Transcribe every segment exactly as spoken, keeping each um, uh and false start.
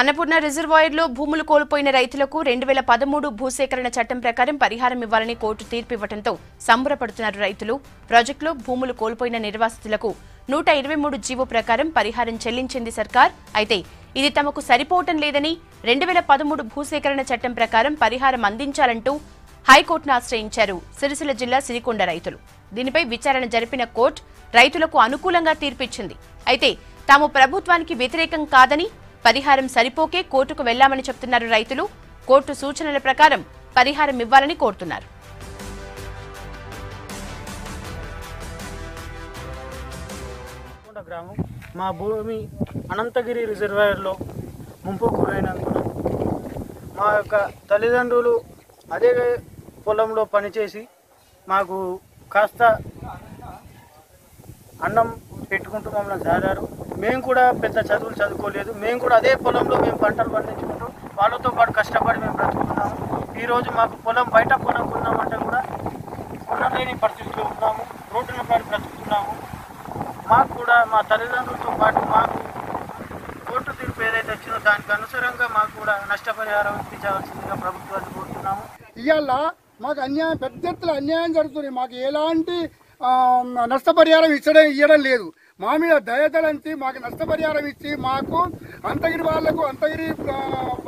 అన్నపూర్ణ రిజర్వాయర్లో భూములు కోల్పోయిన రైతులకు రెండు వేల పదమూడు భూసేకరణ చట్టం ప్రకారం పరిహారం ఇవ్వాలని కోర్టు తీర్పు ఇవ్వడంతో సంబరపడుతున్నారు రైతులు. ప్రాజెక్టులో భూములు కోల్పోయిన నిర్వాసితులకు నూట ఇరవై మూడు జీవో ప్రకారం పరిహారం చెల్లించింది సర్కార్. అయితే ఇది తమకు సరిపోవటం లేదని రెండు వేల పదమూడు భూసేకరణ చట్టం ప్రకారం పరిహారం అందించాలంటూ హైకోర్టును ఆశ్రయించారు సిరిసిల్ల జిల్లా సిరికొండ రైతులు. దీనిపై విచారణ జరిపిన కోర్టు రైతులకు అనుకూలంగా తీర్పిచ్చింది. అయితే తాము ప్రభుత్వానికి వ్యతిరేకం కాదని, పరిహారం సరిపోకే కోర్టుకు వెళ్లామని చెప్తున్నారు రైతులు. కోర్టు సూచనల ప్రకారం పరిహారం ఇవ్వాలని కోరుతున్నారు. మా భూమి అనంతగిరి రిజర్వాయర్లో ముంపు గురైనందున మా యొక్క తల్లిదండ్రులు అదే పొలంలో పనిచేసి మాకు కాస్త అన్నం పెట్టుకుంటూ మమ్మల్ని సారారు. మేము కూడా పెద్ద చదువులు చదువుకోలేదు. మేము కూడా అదే పొలంలో మేము పంటలు పండించుకుంటూ వాళ్ళతో పాటు కష్టపడి మేము బ్రతుకున్నాము. ఈరోజు మాకు పొలం బయట పొలం కొన్నామంటే కూడా కొనలేని పరిస్థితిలో ఉన్నాము. రోడ్డుల పాటు బ్రతుకుతున్నాము. మాకు కూడా మా తల్లిదండ్రులతో పాటు మాకు కోర్టు తీర్పు ఏదైతే వచ్చిందో దానికి అనుసరంగా మాకు కూడా నష్టపరిహారం ఇప్పించవలసిందిగా ప్రభుత్వాన్ని కోరుతున్నాము. ఇవాళ మాకు అన్యాయం, పెద్ద ఎత్తున అన్యాయం జరుగుతుంది. మాకు ఎలాంటి నష్టపరిహారం ఇచ్చడం ఇవ్వడం లేదు. మా మీద దయదలంచి మాకు నష్టపరిహారం ఇచ్చి మాకు అంతగిరి వాళ్లకు అంతగిరి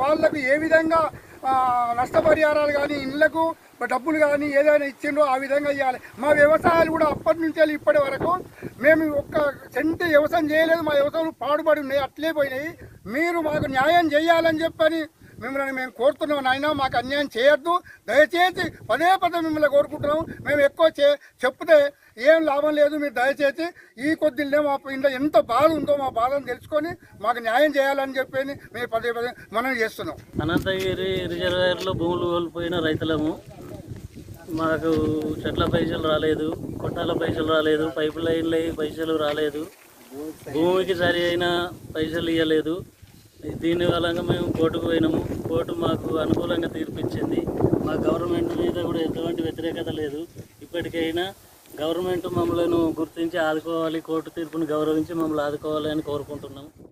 వాళ్లకు ఏ విధంగా నష్టపరిహారాలు కానీ ఇళ్లకు డబ్బులు కానీ ఏదైనా ఇచ్చిండ్రో ఆ విధంగా ఇవ్వాలి. మా వ్యవసాయాలు కూడా అప్పటి నుంచి వెళ్ళి ఇప్పటి వరకు మేము ఒక్క చెంటి వ్యవసాయం చేయలేదు. మా వ్యవసాయాలు పాడుబడి ఉన్నాయి, అట్లే పోయినాయి. మీరు మాకు న్యాయం చేయాలని చెప్పని మిమ్మల్ని మేము కోరుతున్నాం. నాయన మాకు అన్యాయం చేయొద్దు, దయచేసి పదే పదే మిమ్మల్ని కోరుకుంటున్నాము. మేము ఎక్కువ చే చెప్తే ఏం లాభం లేదు. మీరు దయచేసి ఈ కొద్దిలే మా ఇంట్లో ఎంత బాధ ఉందో మా బాధను తెలుసుకొని మాకు న్యాయం చేయాలని చెప్పి మేము పదే పదే మనం చేస్తున్నాం. అనంతగిరి రిజర్వాయర్లో భూములు కోల్పోయిన రైతులము. మాకు చెట్ల పైసలు రాలేదు, కొట్టాల పైసలు రాలేదు, పైపు లైన్ల పైసలు రాలేదు, భూమికి సరి అయిన పైసలు ఇవ్వలేదు. దీని వలన మేము కోర్టుకు పోయినాము. కోర్టు మాకు అనుకూలంగా తీర్పిచ్చింది. మా గవర్నమెంట్ మీద కూడా ఎటువంటి వ్యతిరేకత లేదు. ఇప్పటికైనా గవర్నమెంట్ మమ్మల్ని గుర్తించి ఆదుకోవాలి, కోర్టు తీర్పును గౌరవించి మమ్మల్ని ఆదుకోవాలి అని కోరుకుంటున్నాము.